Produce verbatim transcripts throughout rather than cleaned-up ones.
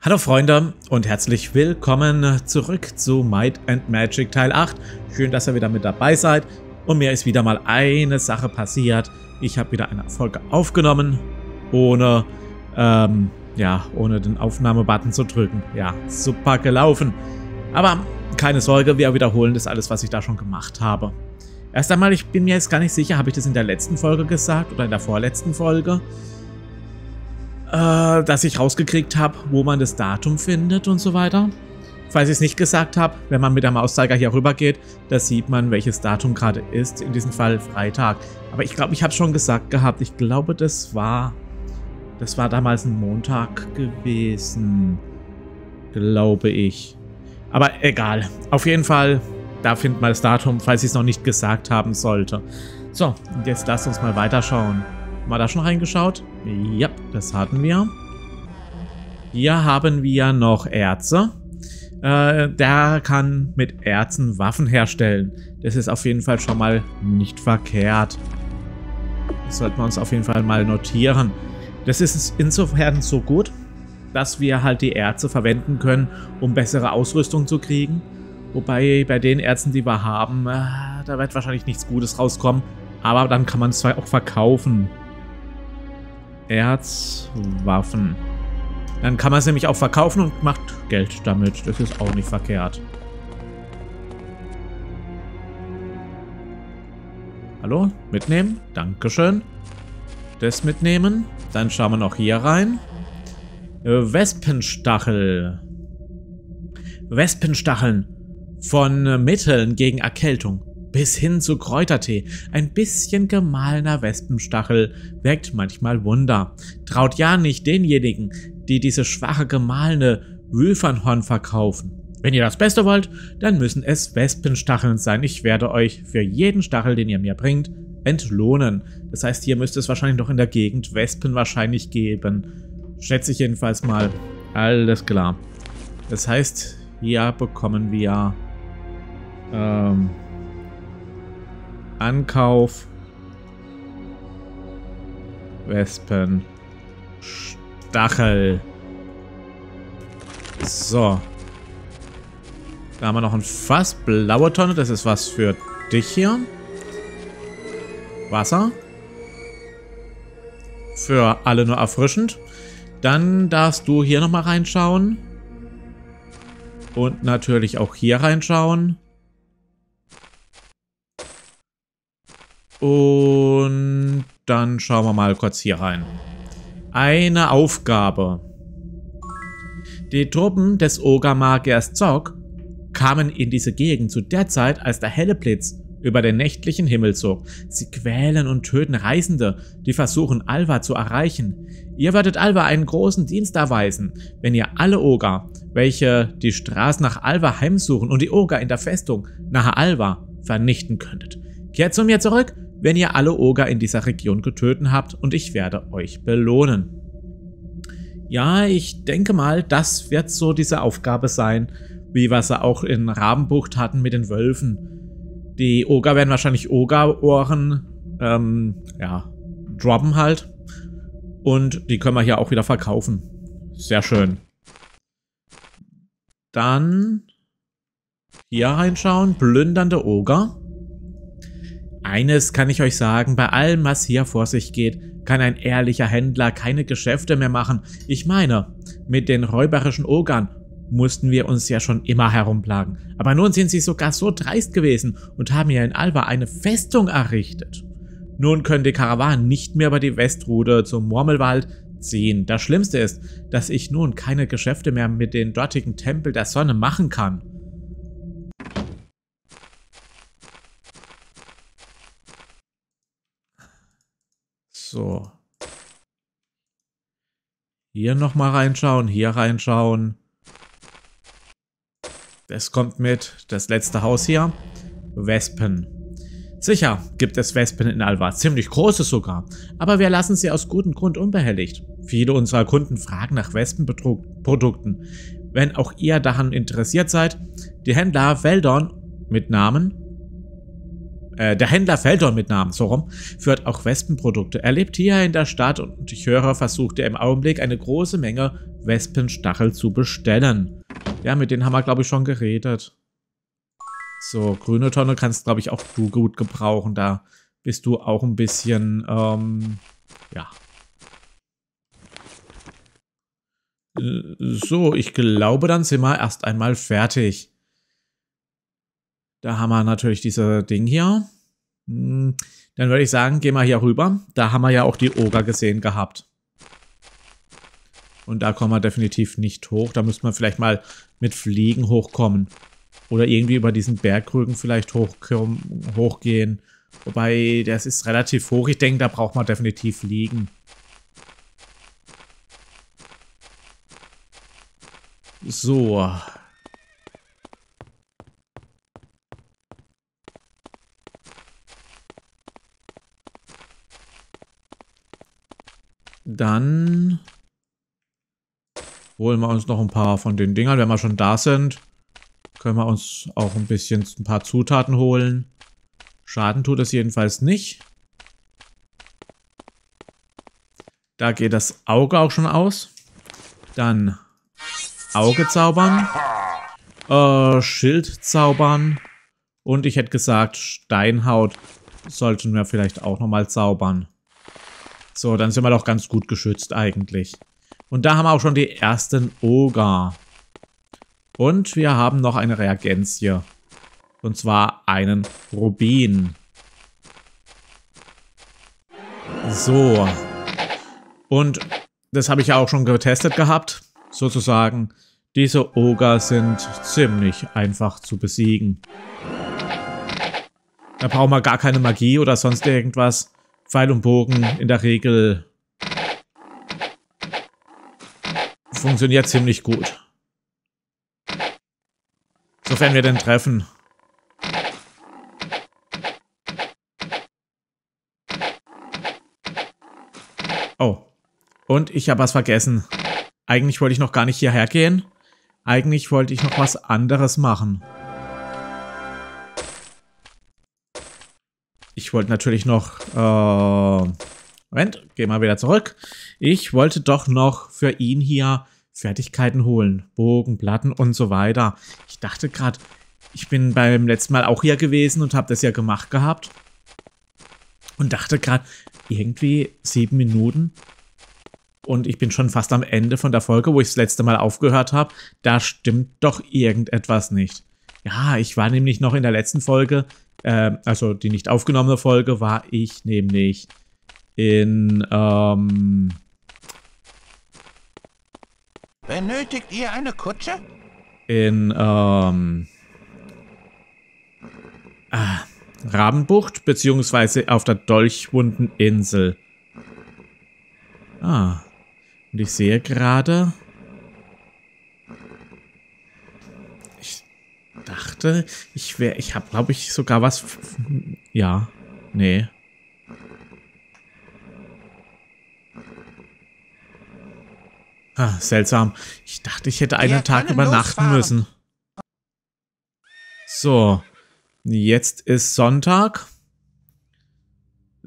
Hallo Freunde und herzlich willkommen zurück zu Might and Magic Teil acht. Schön, dass ihr wieder mit dabei seid. Und mir ist wieder mal eine Sache passiert. Ich habe wieder eine Folge aufgenommen, ohne, ähm, ja, ohne den Aufnahmebutton zu drücken. Ja, super gelaufen. Aber keine Sorge, wir wiederholen das alles, was ich da schon gemacht habe. Erst einmal, ich bin mir jetzt gar nicht sicher, habe ich das in der letzten Folge gesagt oder in der vorletzten Folge? Äh, dass ich rausgekriegt habe, wo man das Datum findet und so weiter. Falls ich es nicht gesagt habe, wenn man mit dem Mauszeiger hier rüber geht, da sieht man, welches Datum gerade ist. In diesem Fall Freitag. Aber ich glaube, ich habe es schon gesagt gehabt. Ich glaube, das war, das war damals ein Montag gewesen. Glaube ich. Aber egal. Auf jeden Fall, da findet man das Datum, falls ich es noch nicht gesagt haben sollte. So, und jetzt lasst uns mal weiterschauen. Haben wir da schon reingeschaut? Ja, das hatten wir. Hier haben wir noch Erze. Äh, der kann mit Erzen Waffen herstellen. Das ist auf jeden Fall schon mal nicht verkehrt. Das sollten wir uns auf jeden Fall mal notieren. Das ist insofern so gut, dass wir halt die Erze verwenden können, um bessere Ausrüstung zu kriegen. Wobei bei den Erzen, die wir haben, äh, da wird wahrscheinlich nichts Gutes rauskommen. Aber dann kann man es zwar auch verkaufen. Erzwaffen. Dann kann man es nämlich auch verkaufen und macht Geld damit. Das ist auch nicht verkehrt. Hallo? Mitnehmen? Dankeschön. Das mitnehmen. Dann schauen wir noch hier rein. Wespenstachel. Wespenstacheln. Von Mitteln gegen Erkältung bis hin zu Kräutertee. Ein bisschen gemahlener Wespenstachel wirkt manchmal Wunder. Traut ja nicht denjenigen, die diese schwache gemahlene Wülfernhorn verkaufen. Wenn ihr das Beste wollt, dann müssen es Wespenstacheln sein. Ich werde euch für jeden Stachel, den ihr mir bringt, entlohnen. Das heißt, hier müsste es wahrscheinlich noch in der Gegend Wespen wahrscheinlich geben. Schätze ich jedenfalls mal. Alles klar. Das heißt, hier bekommen wir ähm Ankauf Wespen Stachel. So. Da haben wir noch ein Fass. Blaue Tonne. Das ist was für dich hier. Wasser. Für alle nur erfrischend. Dann darfst du hier nochmal reinschauen. Und natürlich auch hier reinschauen. Und dann schauen wir mal kurz hier rein. Eine Aufgabe. Die Truppen des Ogermagiers Zog kamen in diese Gegend zu der Zeit, als der helle Blitz über den nächtlichen Himmel zog. Sie quälen und töten Reisende, die versuchen, Alva zu erreichen. Ihr werdet Alva einen großen Dienst erweisen, wenn ihr alle Oger, welche die Straßen nach Alva heimsuchen und die Oger in der Festung nahe Alva vernichten könntet. Kehrt zu mir zurück, wenn ihr alle Oger in dieser Region getötet habt, und ich werde euch belohnen. Ja, ich denke mal, das wird so diese Aufgabe sein, wie wir sie auch in Rabenbucht hatten mit den Wölfen. Die Oger werden wahrscheinlich Ogerohren, ähm, ja, droppen halt. Und die können wir hier auch wieder verkaufen. Sehr schön. Dann hier reinschauen, plündernde Oger. Eines kann ich euch sagen, bei allem, was hier vor sich geht, kann ein ehrlicher Händler keine Geschäfte mehr machen. Ich meine, mit den räuberischen Ogern mussten wir uns ja schon immer herumplagen. Aber nun sind sie sogar so dreist gewesen und haben hier in Alva eine Festung errichtet. Nun können die Karawanen nicht mehr über die Westroute zum Murmelwald ziehen. Das Schlimmste ist, dass ich nun keine Geschäfte mehr mit dem dortigen Tempel der Sonne machen kann. So. Hier nochmal reinschauen, hier reinschauen. Das kommt mit, das letzte Haus hier. Wespen. Sicher gibt es Wespen in Alva, ziemlich große sogar. Aber wir lassen sie aus gutem Grund unbehelligt. Viele unserer Kunden fragen nach Wespenprodukten. Wenn auch ihr daran interessiert seid, die Händler Feldor mit Namen äh, der Händler Feldor mit Namen, so rum, führt auch Wespenprodukte. Er lebt hier in der Stadt und ich höre, versucht er im Augenblick eine große Menge Wespenstachel zu bestellen. Ja, mit denen haben wir, glaube ich, schon geredet. So, grüne Tonne kannst, glaube ich, auch du gut gebrauchen. Da bist du auch ein bisschen, ähm, ja. So, ich glaube, dann sind wir erst einmal fertig. Da haben wir natürlich diese Ding hier. Dann würde ich sagen, gehen wir hier rüber. Da haben wir ja auch die Oger gesehen gehabt. Und da kommen wir definitiv nicht hoch. Da müsste man vielleicht mal mit Fliegen hochkommen. Oder irgendwie über diesen Bergrücken vielleicht hochgehen. Wobei, das ist relativ hoch. Ich denke, da braucht man definitiv Fliegen. So. Dann holen wir uns noch ein paar von den Dingern. Wenn wir schon da sind, können wir uns auch ein bisschen ein paar Zutaten holen. Schaden tut es jedenfalls nicht. Da geht das Auge auch schon aus. Dann Auge zaubern. Äh, Schild zaubern. Und ich hätte gesagt, Steinhaut sollten wir vielleicht auch nochmal zaubern. So, dann sind wir doch ganz gut geschützt eigentlich. Und da haben wir auch schon die ersten Ogre. Und wir haben noch eine Reagenz hier. Und zwar einen Rubin. So. Und das habe ich ja auch schon getestet gehabt. Sozusagen, diese Ogre sind ziemlich einfach zu besiegen. Da brauchen wir gar keine Magie oder sonst irgendwas. Pfeil und Bogen in der Regel funktioniert ziemlich gut. Sofern wir denn treffen. Oh. Und ich habe was vergessen. Eigentlich wollte ich noch gar nicht hierher gehen. Eigentlich wollte ich noch was anderes machen. Ich wollte natürlich noch... Äh, Moment, geh mal wieder zurück. Ich wollte doch noch für ihn hier Fertigkeiten holen. Bogen, Platten und so weiter. Ich dachte gerade, ich bin beim letzten Mal auch hier gewesen und habe das ja gemacht gehabt. Und dachte gerade, irgendwie sieben Minuten... Und ich bin schon fast am Ende von der Folge, wo ich das letzte Mal aufgehört habe. Da stimmt doch irgendetwas nicht. Ja, ich war nämlich noch in der letzten Folge, äh, also die nicht aufgenommene Folge, war ich nämlich in, ähm... Benötigt ihr eine Kutsche? In, ähm... Äh, Rabenbucht, beziehungsweise auf der Dolchwunden Insel. Ah... Und ich sehe gerade, ich dachte, ich wäre, ich habe, glaube ich, sogar was, ja, nee. Ah, seltsam. Ich dachte, ich hätte einen Tag übernachten müssen. So, jetzt ist Sonntag.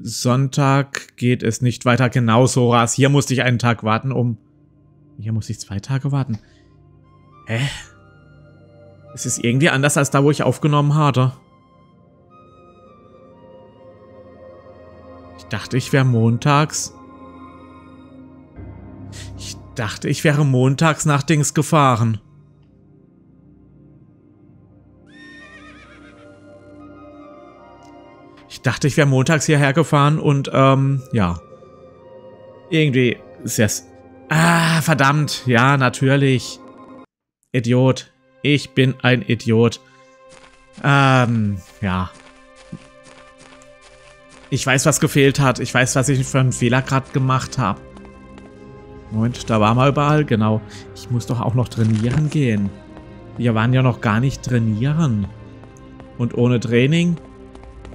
Sonntag geht es nicht weiter. Genau, Soras. Hier musste ich einen Tag warten, um... Hier musste ich zwei Tage warten. Hä? Es ist irgendwie anders als da, wo ich aufgenommen hatte. Ich dachte, ich wäre montags... Ich dachte, ich wäre montags nach Dings gefahren. Ich dachte, ich wäre montags hierher gefahren und, ähm, ja. Irgendwie ist das... Ah, verdammt. Ja, natürlich. Idiot. Ich bin ein Idiot. Ähm, ja. Ich weiß, was gefehlt hat. Ich weiß, was ich für einen Fehler gerade gemacht habe. Moment, da waren wir überall. Genau. Ich muss doch auch noch trainieren gehen. Wir waren ja noch gar nicht trainieren. Und ohne Training...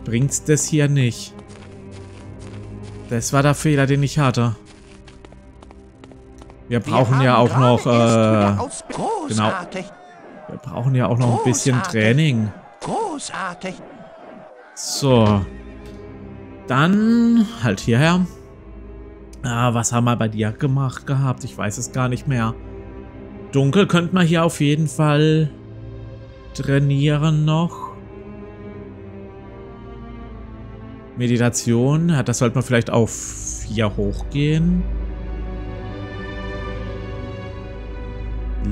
bringt's das hier nicht. Das war der Fehler, den ich hatte. Wir brauchen ja auch noch, äh, genau. Wir brauchen ja auch noch ein bisschen Training. Großartig. So. Dann halt hierher. Ah, was haben wir bei dir gemacht gehabt? Ich weiß es gar nicht mehr. Dunkel könnte man hier auf jeden Fall trainieren noch. Meditation. Ja, das sollte man vielleicht auf vier hochgehen.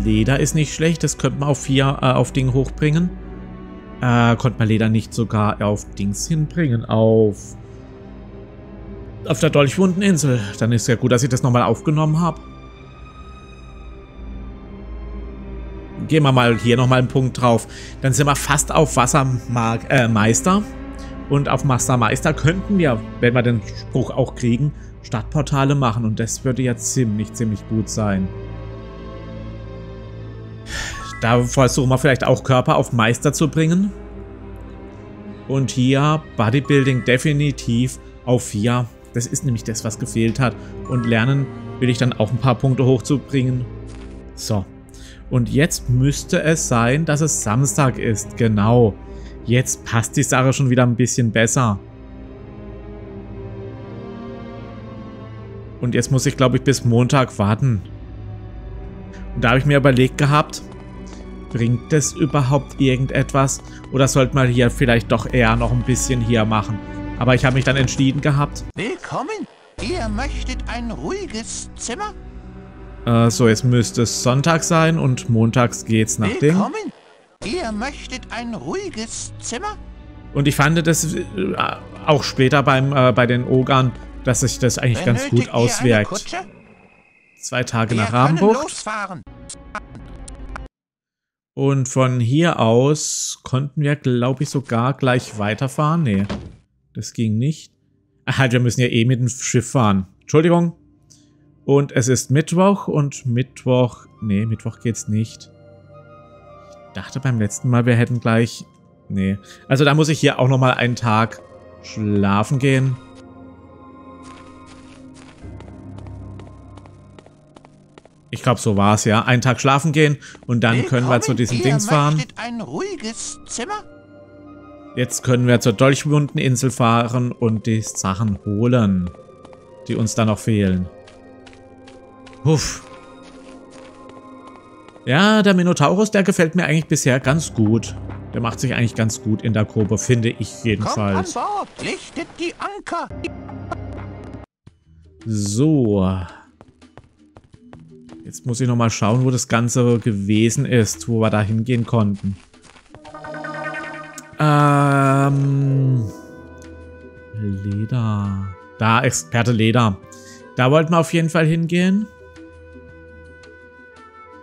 Leder ist nicht schlecht. Das könnte man auf vier äh, auf Ding hochbringen. Äh, konnte man Leder nicht sogar auf Dings hinbringen. Auf... Auf der Dolchwunden Insel. Dann ist ja gut, dass ich das nochmal aufgenommen habe. Gehen wir mal hier nochmal einen Punkt drauf. Dann sind wir fast auf Wassermeister. Äh, und auf Mastermeister könnten wir, wenn wir den Spruch auch kriegen, Stadtportale machen. Und das würde ja ziemlich, ziemlich gut sein. Da versuchen wir vielleicht auch Körper auf Meister zu bringen. Und hier Bodybuilding definitiv auf vier. Das ist nämlich das, was gefehlt hat. Und lernen will ich dann auch ein paar Punkte hochzubringen. So. Und jetzt müsste es sein, dass es Samstag ist. Genau. Jetzt passt die Sache schon wieder ein bisschen besser. Und jetzt muss ich, glaube ich, bis Montag warten. Und da habe ich mir überlegt gehabt, bringt das überhaupt irgendetwas? Oder sollte man hier vielleicht doch eher noch ein bisschen hier machen? Aber ich habe mich dann entschieden gehabt. Willkommen! Ihr möchtet ein ruhiges Zimmer? Äh, so, jetzt müsste es Sonntag sein und montags geht's nach dem. Willkommen! Ihr möchtet ein ruhiges Zimmer? Und ich fand das äh, auch später beim, äh, bei den Ogern, dass sich das eigentlich Benötigt ganz gut auswirkt. Zwei Tage nach Rabenbucht. Und von hier aus konnten wir, glaube ich, sogar gleich weiterfahren. Nee. Das ging nicht. Ach halt, wir müssen ja eh mit dem Schiff fahren. Entschuldigung. Und es ist Mittwoch und Mittwoch... Nee, Mittwoch geht's nicht. Ich dachte beim letzten Mal, wir hätten gleich... Nee. Also da muss ich hier auch nochmal einen Tag schlafen gehen. Ich glaube, so war es, ja. Einen Tag schlafen gehen und dann Willkommen, können wir zu diesem Dings fahren. Ein ruhiges Zimmer? Jetzt können wir zur Dolchwunden Insel fahren und die Sachen holen, die uns da noch fehlen. Huff. Ja, der Minotaurus, der gefällt mir eigentlich bisher ganz gut. Der macht sich eigentlich ganz gut in der Gruppe, finde ich jedenfalls. Kommt an Bord, lichtet die Anker. So. Jetzt muss ich nochmal schauen, wo das Ganze gewesen ist, wo wir da hingehen konnten. Ähm, Leder. Da, Experte Leder. Da wollten wir auf jeden Fall hingehen.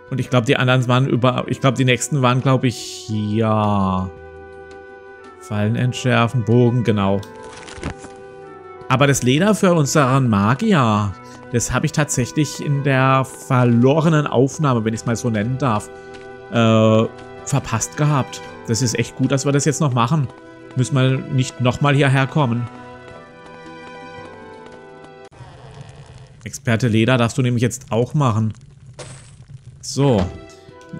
Und ich glaube, die anderen waren über... Ich glaube, die nächsten waren, glaube ich, hier. Fallen entschärfen, Bogen, genau. Aber das Leder für unseren Magier, das habe ich tatsächlich in der verlorenen Aufnahme, wenn ich es mal so nennen darf, äh, verpasst gehabt. Das ist echt gut, dass wir das jetzt noch machen. Müssen wir nicht nochmal hierher kommen. Experte Leder darfst du nämlich jetzt auch machen. So.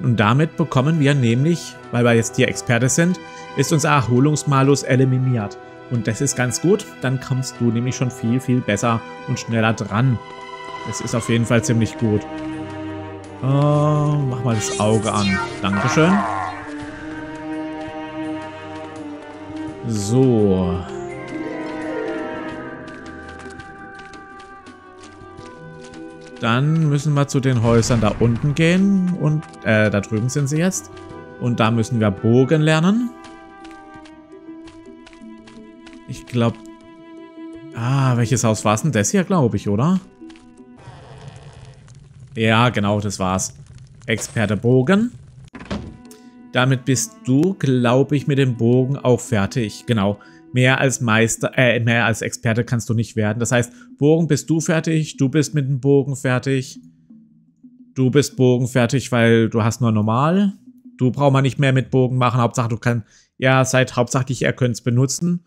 Und damit bekommen wir nämlich, weil wir jetzt hier Experte sind, ist unser Erholungsmalus eliminiert. Und das ist ganz gut. Dann kommst du nämlich schon viel, viel besser und schneller dran. Das ist auf jeden Fall ziemlich gut. Oh, mach mal das Auge an. Dankeschön. So. Dann müssen wir zu den Häusern da unten gehen. Und, äh, da drüben sind sie jetzt. Und da müssen wir Bogen lernen. Ich glaube... Ah, welches Haus war es denn? Das hier, glaube ich, oder? Ja, genau, das war's. Experte Bogen. Damit bist du, glaube ich, mit dem Bogen auch fertig. Genau. Mehr als Meister, äh, mehr als Experte kannst du nicht werden. Das heißt, Bogen bist du fertig, du bist mit dem Bogen fertig. Du bist Bogen fertig, weil du hast nur normal. Du brauchst man nicht mehr mit Bogen machen. Hauptsache, du kannst, ja, seid hauptsächlich, ihr könnt es benutzen.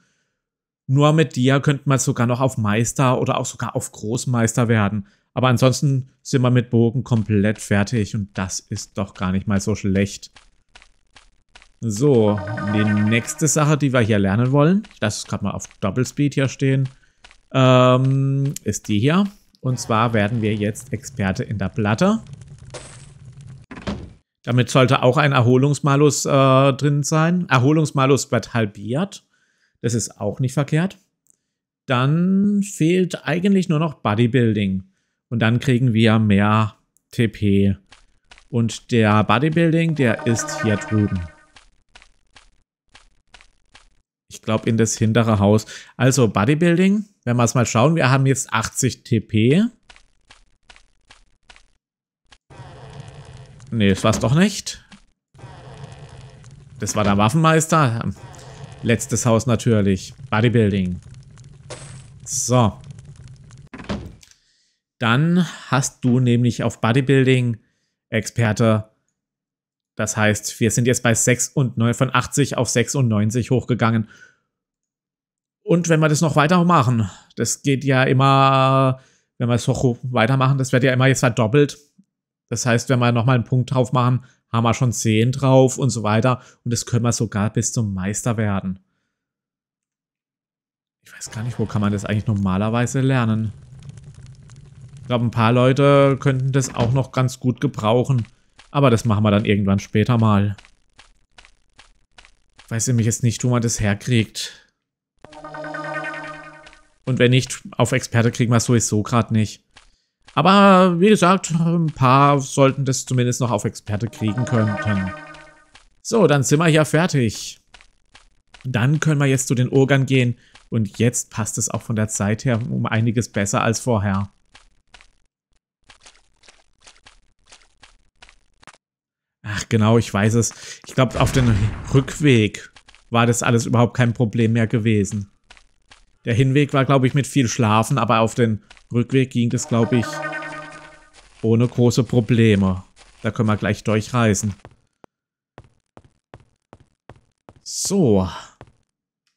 Nur mit dir könnte man sogar noch auf Meister oder auch sogar auf Großmeister werden. Aber ansonsten sind wir mit Bogen komplett fertig und das ist doch gar nicht mal so schlecht. So, die nächste Sache, die wir hier lernen wollen, das ist gerade mal auf Double Speed hier stehen, ähm, ist die hier. Und zwar werden wir jetzt Experte in der Platte. Damit sollte auch ein Erholungsmalus äh, drin sein. Erholungsmalus wird halbiert. Das ist auch nicht verkehrt. Dann fehlt eigentlich nur noch Bodybuilding. Und dann kriegen wir mehr T P. Und der Bodybuilding, der ist hier drüben. Ich glaube, in das hintere Haus. Also Bodybuilding, wenn wir es mal schauen, wir haben jetzt achtzig T P. Nee, das war's doch nicht. Das war der Waffenmeister. Letztes Haus natürlich. Bodybuilding. So. Dann hast du nämlich auf Bodybuilding Experte. Das heißt, wir sind jetzt bei sechsundneunzig, von achtzig auf sechsundneunzig hochgegangen. Und wenn wir das noch weitermachen, das geht ja immer, wenn wir es hoch weitermachen, das wird ja immer jetzt verdoppelt. Das heißt, wenn wir nochmal einen Punkt drauf machen, haben wir schon zehn drauf und so weiter. Und das können wir sogar bis zum Meister werden. Ich weiß gar nicht, wo kann man das eigentlich normalerweise lernen. Ich glaube, ein paar Leute könnten das auch noch ganz gut gebrauchen. Aber das machen wir dann irgendwann später mal. Ich weiß nämlich jetzt nicht, wo man das herkriegt. Und wenn nicht, auf Experte kriegen wir es sowieso gerade nicht. Aber wie gesagt, ein paar sollten das zumindest noch auf Experte kriegen könnten. So, dann sind wir hier fertig. Dann können wir jetzt zu den Ogern gehen. Und jetzt passt es auch von der Zeit her um einiges besser als vorher. Ach genau, ich weiß es. Ich glaube, auf dem Rückweg war das alles überhaupt kein Problem mehr gewesen. Der Hinweg war, glaube ich, mit viel Schlafen, aber auf den Rückweg ging das, glaube ich, ohne große Probleme. Da können wir gleich durchreisen. So.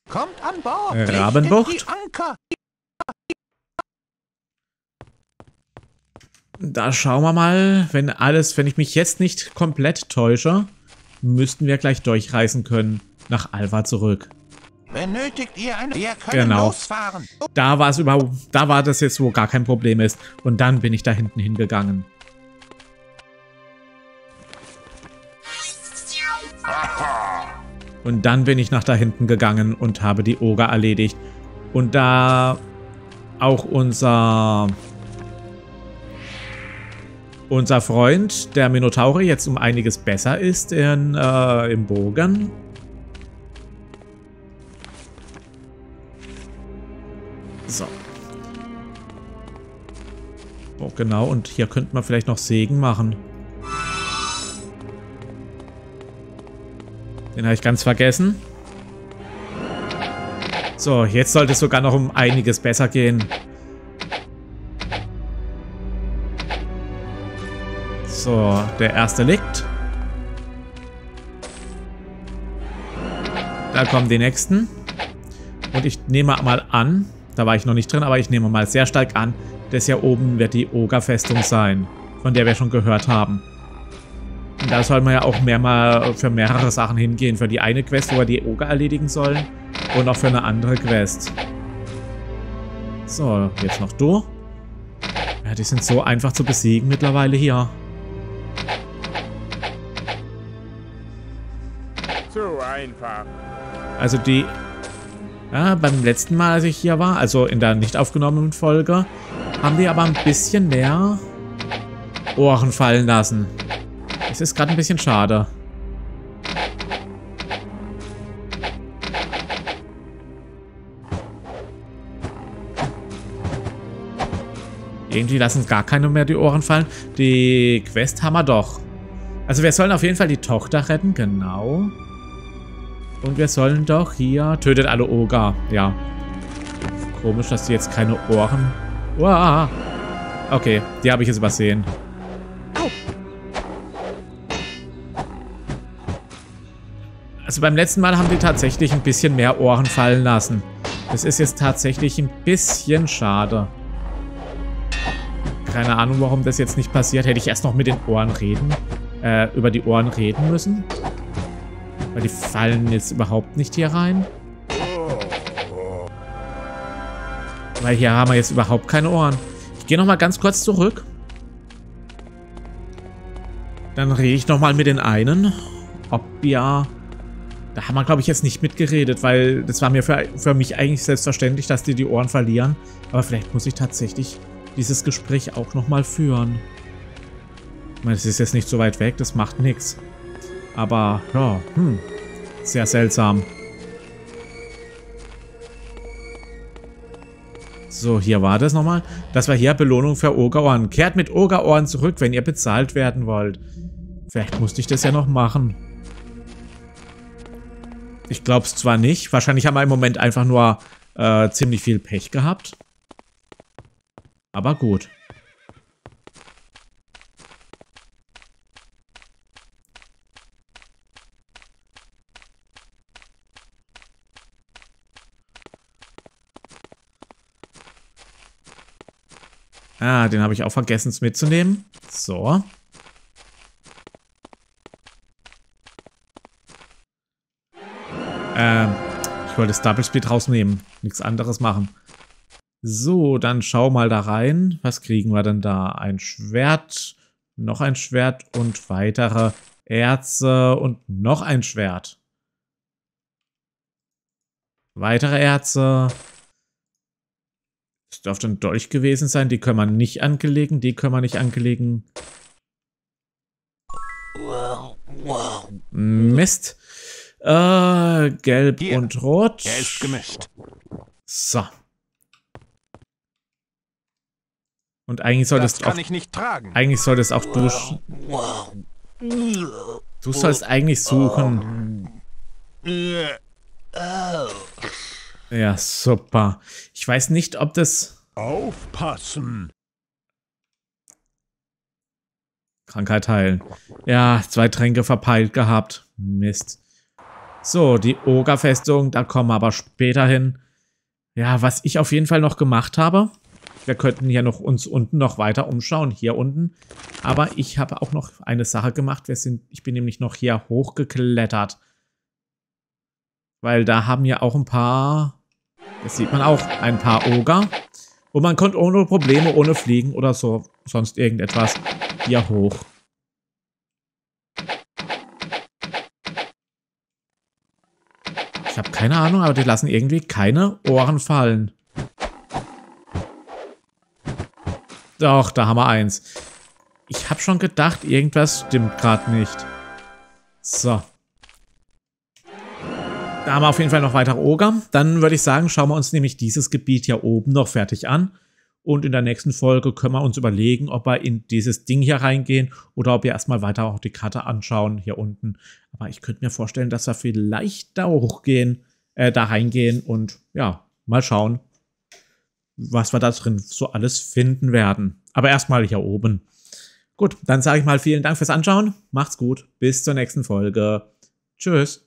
Kommt an Bord! Rabenbucht. Da schauen wir mal, wenn alles, wenn ich mich jetzt nicht komplett täusche, müssten wir gleich durchreisen können nach Alva zurück. Benötigt ihr eine? Wir können genau losfahren. Da war es überhaupt, da war das jetzt, wo gar kein Problem ist. Und dann bin ich da hinten hingegangen. Und dann bin ich nach da hinten gegangen und habe die Oger erledigt. Und da auch unser unser Freund, der Minotaure, jetzt um einiges besser ist in, äh, im Bogen. So. Oh, genau. Und hier könnten wir vielleicht noch Segen machen. Den habe ich ganz vergessen. So, jetzt sollte es sogar noch um einiges besser gehen. So, der erste liegt. Da kommen die nächsten. Und ich nehme mal an, da war ich noch nicht drin, aber ich nehme mal sehr stark an, das hier oben wird die Ogerfestung sein, von der wir schon gehört haben. Und da soll man ja auch mehr mal für mehrere Sachen hingehen. Für die eine Quest, wo wir die Oger erledigen sollen, und auch für eine andere Quest. So, jetzt noch du. Ja, die sind so einfach zu besiegen mittlerweile hier. Einfach. Also die, ja, beim letzten Mal, als ich hier war, also in der nicht aufgenommenen Folge, haben die aber ein bisschen mehr Ohren fallen lassen. Das ist gerade ein bisschen schade. Irgendwie lassen gar keine mehr die Ohren fallen. Die Quest haben wir doch. Also wir sollen auf jeden Fall die Tochter retten, genau. Und wir sollen doch hier... Tötet alle Oger. Ja. Komisch, dass die jetzt keine Ohren... Uah. Okay, die habe ich jetzt übersehen. Also beim letzten Mal haben die tatsächlich ein bisschen mehr Ohren fallen lassen. Das ist jetzt tatsächlich ein bisschen schade. Keine Ahnung, warum das jetzt nicht passiert. Hätte ich erst noch mit den Ohren reden... Äh, über die Ohren reden müssen. Weil die fallen jetzt überhaupt nicht hier rein. Weil hier haben wir jetzt überhaupt keine Ohren. Ich gehe nochmal ganz kurz zurück. Dann rede ich nochmal mit den einen. Ob ja... Da haben wir, glaube ich, jetzt nicht mitgeredet, weil das war mir für, für mich eigentlich selbstverständlich, dass die die Ohren verlieren. Aber vielleicht muss ich tatsächlich dieses Gespräch auch nochmal führen. Ich meine, es ist jetzt nicht so weit weg, das macht nichts. Aber, ja, hm, sehr seltsam. So, hier war das nochmal. Das war hier Belohnung für Ogern. Kehrt mit Ogern zurück, wenn ihr bezahlt werden wollt. Vielleicht musste ich das ja noch machen. Ich glaube es zwar nicht. Wahrscheinlich haben wir im Moment einfach nur äh, ziemlich viel Pech gehabt. Aber gut. Ah, den habe ich auch vergessen mitzunehmen. So. Ähm, ich wollte das Double Speed rausnehmen. Nichts anderes machen. So, dann schau mal da rein. Was kriegen wir denn da? Ein Schwert, noch ein Schwert und weitere Erze und noch ein Schwert. Weitere Erze. Das dürfte ein Dolch gewesen sein. Die können wir nicht angelegen. Die können wir nicht angelegen. Mist. Äh, gelb Hier. und rot. Er ist gemischt. So. Und eigentlich soll das, das kann auch, ich nicht tragen. Eigentlich soll das auch du. Du sollst eigentlich suchen. Ja, super. Ich weiß nicht, ob das. Aufpassen. Krankheit heilen. Ja, zwei Tränke verpeilt gehabt. Mist. So, die Ogerfestung, da kommen wir aber später hin. Ja, was ich auf jeden Fall noch gemacht habe, wir könnten ja noch uns unten noch weiter umschauen, hier unten. Aber ich habe auch noch eine Sache gemacht. Wir sind, ich bin nämlich noch hier hochgeklettert. Weil da haben ja auch ein paar, das sieht man auch, ein paar Oger. Und man kommt ohne Probleme, ohne Fliegen oder so, sonst irgendetwas hier hoch. Ich habe keine Ahnung, aber die lassen irgendwie keine Ohren fallen. Doch, da haben wir eins. Ich habe schon gedacht, irgendwas stimmt gerade nicht. So. Da haben wir auf jeden Fall noch weitere Oger. Dann würde ich sagen, schauen wir uns nämlich dieses Gebiet hier oben noch fertig an. Und in der nächsten Folge können wir uns überlegen, ob wir in dieses Ding hier reingehen oder ob wir erstmal weiter auch die Karte anschauen hier unten. Aber ich könnte mir vorstellen, dass wir vielleicht da hochgehen, äh, da reingehen und ja, mal schauen, was wir da drin so alles finden werden. Aber erstmal hier oben. Gut, dann sage ich mal vielen Dank fürs Anschauen. Macht's gut. Bis zur nächsten Folge. Tschüss.